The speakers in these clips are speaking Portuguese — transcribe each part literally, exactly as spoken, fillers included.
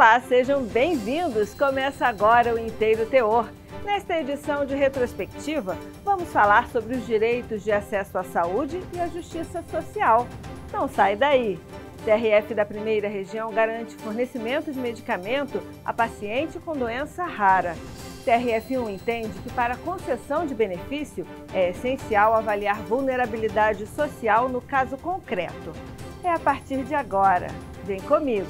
Olá, sejam bem-vindos! Começa agora o Inteiro Teor. Nesta edição de retrospectiva, vamos falar sobre os direitos de acesso à saúde e à justiça social. Não sai daí! T R F da primeira região garante fornecimento de medicamento a paciente com doença rara. T R F um entende que para concessão de benefício é essencial avaliar vulnerabilidade social no caso concreto. É a partir de agora. Vem comigo!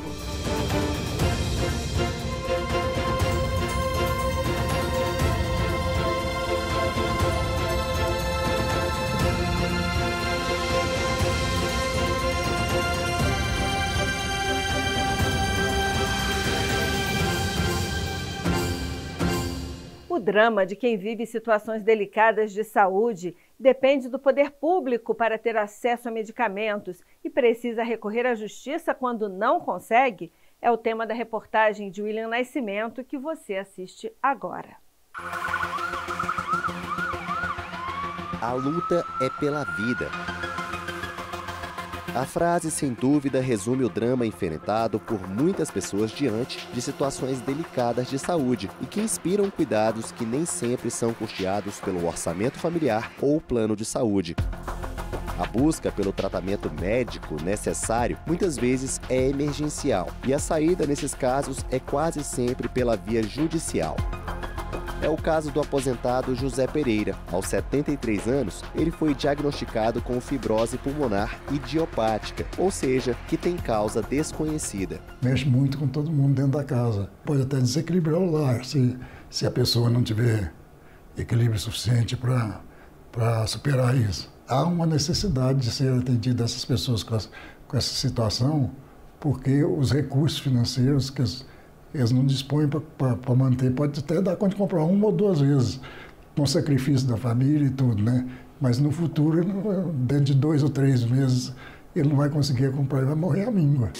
O drama de quem vive situações delicadas de saúde depende do poder público para ter acesso a medicamentos e precisa recorrer à justiça quando não consegue é o tema da reportagem de William Nascimento que você assiste agora. A luta é pela vida. A frase, sem dúvida, resume o drama enfrentado por muitas pessoas diante de situações delicadas de saúde e que inspiram cuidados que nem sempre são custeados pelo orçamento familiar ou plano de saúde. A busca pelo tratamento médico necessário muitas vezes é emergencial e a saída nesses casos é quase sempre pela via judicial. É o caso do aposentado José Pereira. Aos setenta e três anos, ele foi diagnosticado com fibrose pulmonar idiopática, ou seja, que tem causa desconhecida. Mexe muito com todo mundo dentro da casa. Pode até desequilibrar o lar, se, se a pessoa não tiver equilíbrio suficiente para para superar isso. Há uma necessidade de ser atendida essas pessoas com, as, com essa situação, porque os recursos financeiros que as Eles não dispõem para manter, pode até dar conta de comprar uma ou duas vezes, com sacrifício da família e tudo, né? Mas no futuro, dentro de dois ou três meses, ele não vai conseguir comprar e vai morrer à míngua.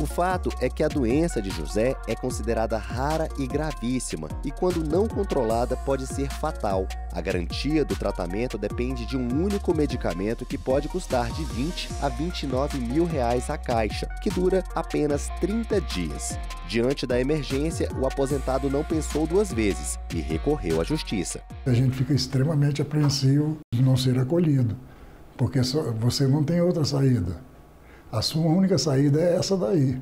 O fato é que a doença de José é considerada rara e gravíssima e, quando não controlada, pode ser fatal. A garantia do tratamento depende de um único medicamento que pode custar de vinte a vinte e nove mil reais a caixa, que dura apenas trinta dias. Diante da emergência, o aposentado não pensou duas vezes e recorreu à justiça. A gente fica extremamente apreensivo de não ser acolhido, porque só você não tem outra saída. A sua única saída é essa daí,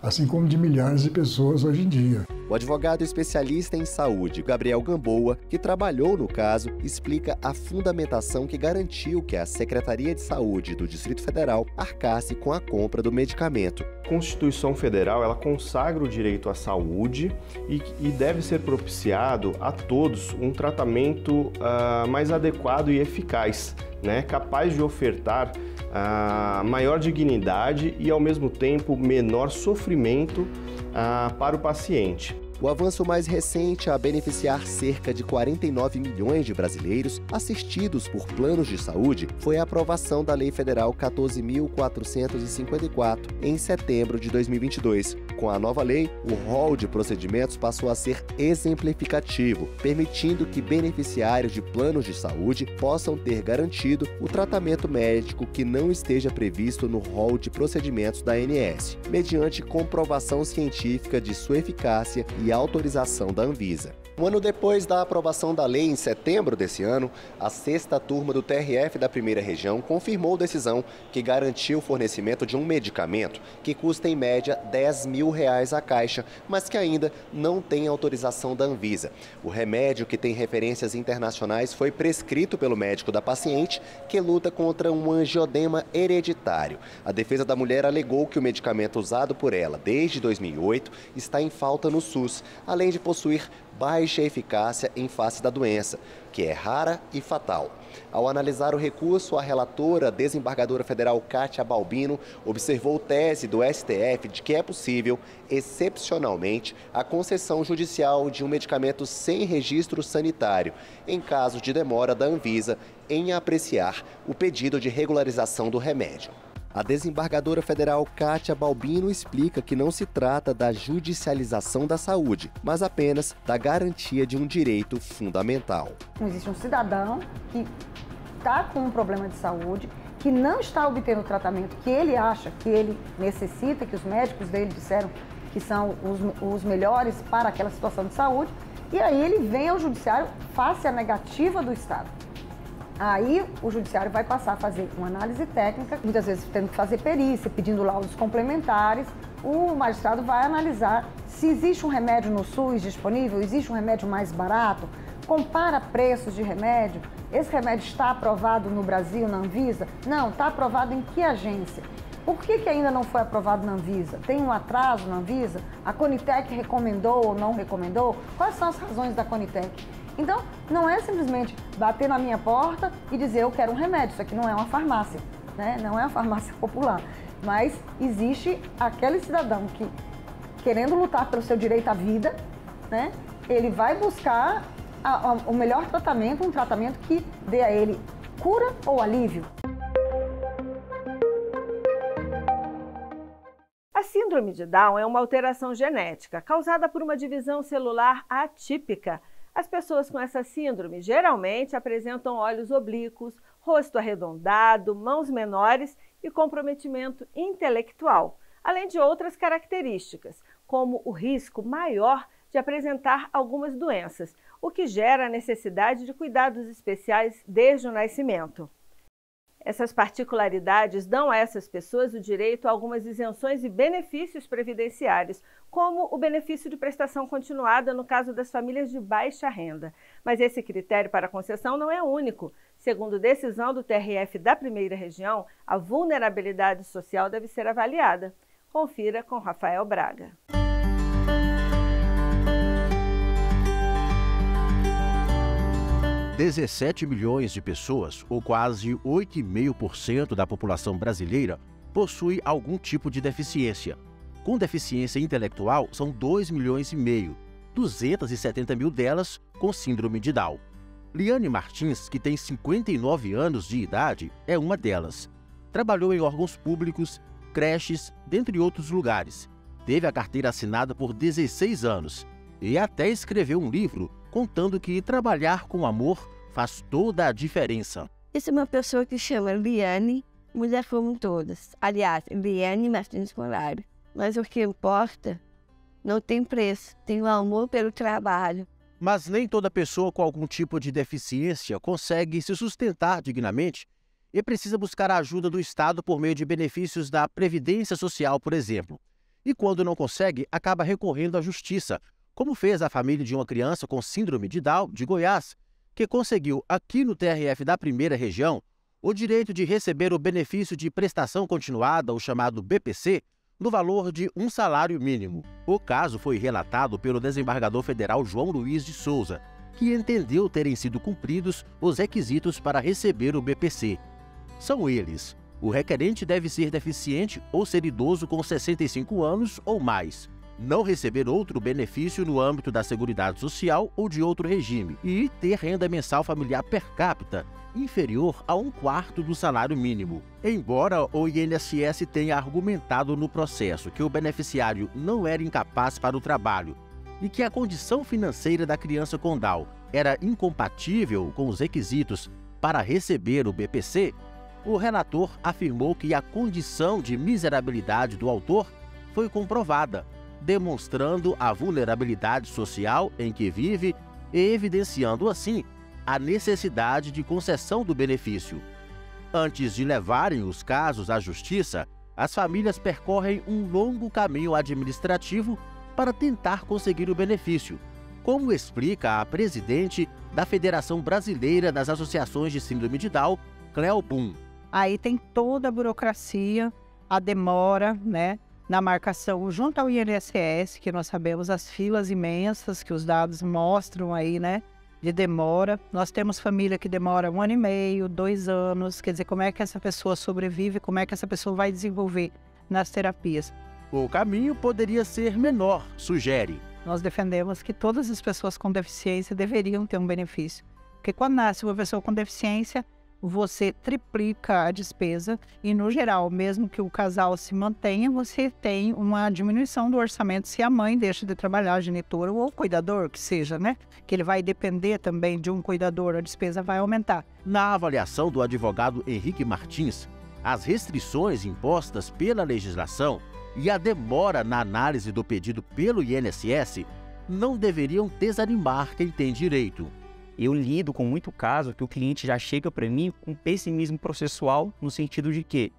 assim como de milhares de pessoas hoje em dia. O advogado especialista em saúde, Gabriel Gamboa, que trabalhou no caso, explica a fundamentação que garantiu que a Secretaria de Saúde do Distrito Federal arcasse com a compra do medicamento. A Constituição Federal, ela consagra o direito à saúde e, e deve ser propiciado a todos um tratamento uh, mais adequado e eficaz, né, capaz de ofertar a maior dignidade e, ao mesmo tempo, menor sofrimento ah, para o paciente. O avanço mais recente a beneficiar cerca de quarenta e nove milhões de brasileiros assistidos por planos de saúde foi a aprovação da Lei Federal quatorze mil quatrocentos e cinquenta e quatro, em setembro de dois mil e vinte e dois. Com a nova lei, o rol de procedimentos passou a ser exemplificativo, permitindo que beneficiários de planos de saúde possam ter garantido o tratamento médico que não esteja previsto no rol de procedimentos da A N S, mediante comprovação científica de sua eficácia e e a autorização da Anvisa. Um ano depois da aprovação da lei, em setembro desse ano, a sexta turma do T R F da primeira região confirmou decisão que garantiu o fornecimento de um medicamento que custa em média dez mil reais a caixa, mas que ainda não tem autorização da Anvisa. O remédio, que tem referências internacionais, foi prescrito pelo médico da paciente, que luta contra um angiodema hereditário. A defesa da mulher alegou que o medicamento usado por ela desde dois mil e oito está em falta no SUS, além de possuir baixa eficácia em face da doença, que é rara e fatal. Ao analisar o recurso, a relatora, a desembargadora federal Kátia Balbino, observou tese do S T F de que é possível, excepcionalmente, a concessão judicial de um medicamento sem registro sanitário, em caso de demora da Anvisa em apreciar o pedido de regularização do remédio. A desembargadora federal Kátia Balbino explica que não se trata da judicialização da saúde, mas apenas da garantia de um direito fundamental. Existe um cidadão que está com um problema de saúde, que não está obtendo o tratamento que ele acha, que ele necessita, que os médicos dele disseram que são os, os melhores para aquela situação de saúde, e aí ele vem ao judiciário face à negativa do Estado. Aí o judiciário vai passar a fazer uma análise técnica, muitas vezes tendo que fazer perícia, pedindo laudos complementares. O magistrado vai analisar se existe um remédio no SUS disponível, existe um remédio mais barato, compara preços de remédio, esse remédio está aprovado no Brasil, na Anvisa? Não, está aprovado em que agência? Por que que ainda não foi aprovado na Anvisa? Tem um atraso na Anvisa? A Conitec recomendou ou não recomendou? Quais são as razões da Conitec? Então, não é simplesmente bater na minha porta e dizer eu quero um remédio, isso aqui não é uma farmácia, né? Não é uma farmácia popular. Mas existe aquele cidadão que, querendo lutar pelo seu direito à vida, né? Ele vai buscar a, a, o melhor tratamento, um tratamento que dê a ele cura ou alívio. A síndrome de Down é uma alteração genética causada por uma divisão celular atípica. As pessoas com essa síndrome geralmente apresentam olhos oblíquos, rosto arredondado, mãos menores e comprometimento intelectual, além de outras características, como o risco maior de apresentar algumas doenças, o que gera a necessidade de cuidados especiais desde o nascimento. Essas particularidades dão a essas pessoas o direito a algumas isenções e benefícios previdenciários, como o benefício de prestação continuada no caso das famílias de baixa renda. Mas esse critério para concessão não é único. Segundo decisão do T R F da Primeira Região, a vulnerabilidade social deve ser avaliada. Confira com Rafael Braga. dezessete milhões de pessoas, ou quase oito vírgula cinco por cento da população brasileira, possui algum tipo de deficiência. Com deficiência intelectual, são dois milhões e meio, duzentos e setenta mil delas com síndrome de Down. Liane Martins, que tem cinquenta e nove anos de idade, é uma delas. Trabalhou em órgãos públicos, creches, dentre outros lugares. Teve a carteira assinada por dezesseis anos e até escreveu um livro contando que trabalhar com amor faz toda a diferença. Essa é uma pessoa que chama Liane, mulher como todas. Aliás, Liane Martins Colário. Mas o que importa não tem preço, tem o amor pelo trabalho. Mas nem toda pessoa com algum tipo de deficiência consegue se sustentar dignamente e precisa buscar a ajuda do Estado por meio de benefícios da Previdência Social, por exemplo. E quando não consegue, acaba recorrendo à Justiça, como fez a família de uma criança com síndrome de Down de Goiás, que conseguiu aqui no T R F da Primeira Região o direito de receber o benefício de prestação continuada, o chamado B P C, no valor de um salário mínimo. O caso foi relatado pelo desembargador federal João Luiz de Souza, que entendeu terem sido cumpridos os requisitos para receber o B P C. São eles: o requerente deve ser deficiente ou ser idoso com sessenta e cinco anos ou mais, não receber outro benefício no âmbito da Seguridade Social ou de outro regime e ter renda mensal familiar per capita inferior a um quarto do salário mínimo. Embora o I N S S tenha argumentado no processo que o beneficiário não era incapaz para o trabalho e que a condição financeira da criança com Down era incompatível com os requisitos para receber o B P C, o relator afirmou que a condição de miserabilidade do autor foi comprovada, demonstrando a vulnerabilidade social em que vive e evidenciando, assim, a necessidade de concessão do benefício. Antes de levarem os casos à Justiça, as famílias percorrem um longo caminho administrativo para tentar conseguir o benefício, como explica a presidente da Federação Brasileira das Associações de Síndrome de Down, Cléo Pum. Aí tem toda a burocracia, a demora, né? Na marcação junto ao I N S S, que nós sabemos as filas imensas que os dados mostram aí, né, de demora. Nós temos família que demora um ano e meio, dois anos, quer dizer, como é que essa pessoa sobrevive, como é que essa pessoa vai desenvolver nas terapias. O caminho poderia ser menor, sugere. Nós defendemos que todas as pessoas com deficiência deveriam ter um benefício, porque quando nasce uma pessoa com deficiência, você triplica a despesa e, no geral, mesmo que o casal se mantenha, você tem uma diminuição do orçamento se a mãe deixa de trabalhar, a genitora ou o cuidador, que seja, né? Que ele vai depender também de um cuidador, a despesa vai aumentar. Na avaliação do advogado Henrique Martins, as restrições impostas pela legislação e a demora na análise do pedido pelo I N S S não deveriam desanimar quem tem direito. Eu lido com muito caso que o cliente já chega para mim com pessimismo processual, no sentido de que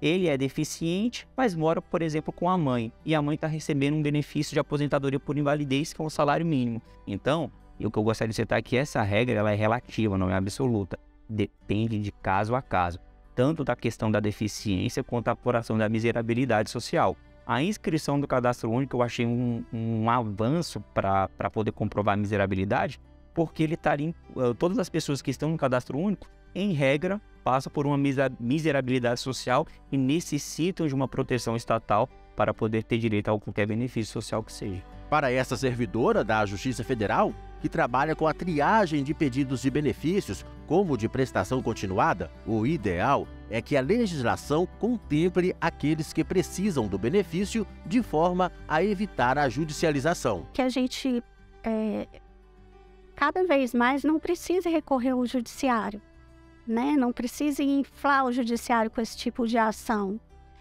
ele é deficiente, mas mora, por exemplo, com a mãe, e a mãe está recebendo um benefício de aposentadoria por invalidez, que é um salário mínimo. Então, o que eu gostaria de citar é que essa regra ela é relativa, não é absoluta. Depende de caso a caso, tanto da questão da deficiência quanto da apuração da miserabilidade social. A inscrição do cadastro único eu achei um, um avanço para poder comprovar a miserabilidade, porque ele tá ali, todas as pessoas que estão no cadastro único, em regra, passam por uma miserabilidade social e necessitam de uma proteção estatal para poder ter direito a qualquer benefício social que seja. Para essa servidora da Justiça Federal, que trabalha com a triagem de pedidos de benefícios, como de prestação continuada, o ideal é que a legislação contemple aqueles que precisam do benefício de forma a evitar a judicialização. Que a gente, é, cada vez mais, não precise recorrer ao judiciário, né? Não precise inflar o judiciário com esse tipo de ação,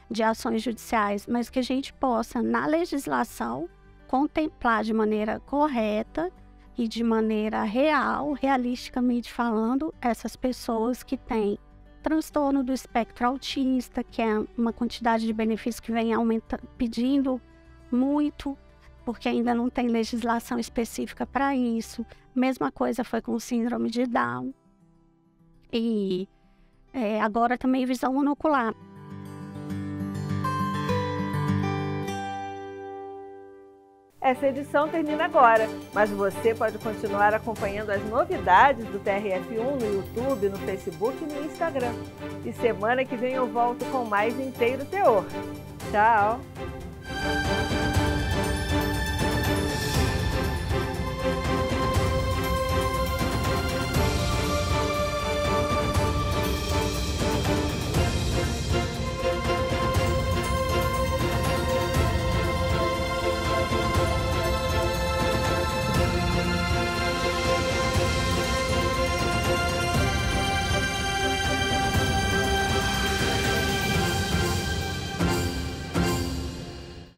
de ações judiciais, mas que a gente possa, na legislação, contemplar de maneira correta e de maneira real, realisticamente falando, essas pessoas que têm transtorno do espectro autista, que é uma quantidade de benefícios que vem aumentando, pedindo muito, porque ainda não tem legislação específica para isso. Mesma coisa foi com o síndrome de Down e é, agora também visão monocular. Essa edição termina agora, mas você pode continuar acompanhando as novidades do T R F um no YouTube, no Facebook e no Instagram. E semana que vem eu volto com mais Inteiro Teor. Tchau!